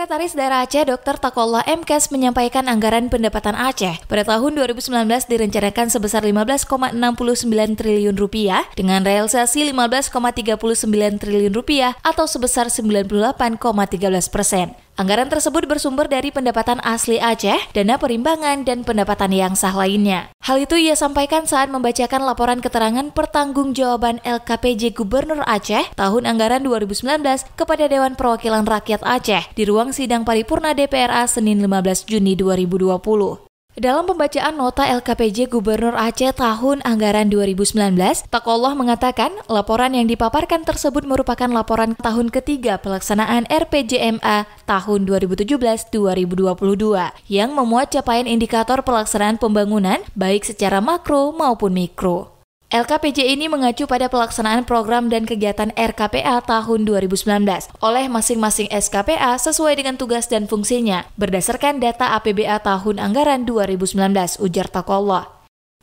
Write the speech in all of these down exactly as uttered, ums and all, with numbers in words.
Sekretaris Daerah Aceh Dokter Taqwallah M K S menyampaikan anggaran pendapatan Aceh pada tahun dua ribu sembilan belas direncanakan sebesar lima belas koma enam sembilan triliun rupiah dengan realisasi lima belas koma tiga sembilan triliun rupiah atau sebesar sembilan puluh delapan koma tiga belas persen. Anggaran tersebut bersumber dari pendapatan asli Aceh, dana perimbangan, dan pendapatan yang sah lainnya. Hal itu ia sampaikan saat membacakan laporan keterangan pertanggungjawaban L K P J Gubernur Aceh tahun anggaran dua ribu sembilan belas kepada Dewan Perwakilan Rakyat Aceh di ruang sidang paripurna D P R A Senin lima belas Juni dua ribu dua puluh. Dalam pembacaan nota L K P J Gubernur Aceh tahun anggaran dua ribu sembilan belas, Taqwallah mengatakan laporan yang dipaparkan tersebut merupakan laporan tahun ketiga pelaksanaan R P J M A tahun dua ribu tujuh belas sampai dua ribu dua puluh dua yang memuat capaian indikator pelaksanaan pembangunan baik secara makro maupun mikro. L K P J ini mengacu pada pelaksanaan program dan kegiatan R K P A tahun dua ribu sembilan belas oleh masing-masing S K P A sesuai dengan tugas dan fungsinya berdasarkan data A P B A tahun anggaran dua ribu sembilan belas, ujar Taqwallah.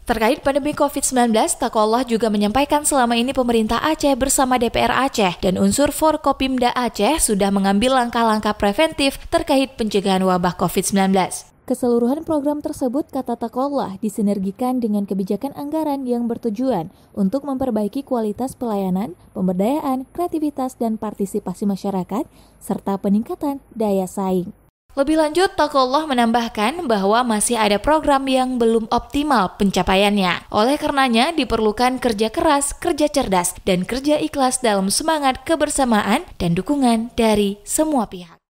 Terkait pandemi covid sembilan belas, Taqwallah juga menyampaikan selama ini pemerintah Aceh bersama D P R Aceh dan unsur Forkopimda Aceh sudah mengambil langkah-langkah preventif terkait pencegahan wabah covid sembilan belas. Keseluruhan program tersebut, kata Taqwallah, disinergikan dengan kebijakan anggaran yang bertujuan untuk memperbaiki kualitas pelayanan, pemberdayaan, kreativitas, dan partisipasi masyarakat, serta peningkatan daya saing. Lebih lanjut, Taqwallah menambahkan bahwa masih ada program yang belum optimal pencapaiannya. Oleh karenanya, diperlukan kerja keras, kerja cerdas, dan kerja ikhlas dalam semangat kebersamaan dan dukungan dari semua pihak.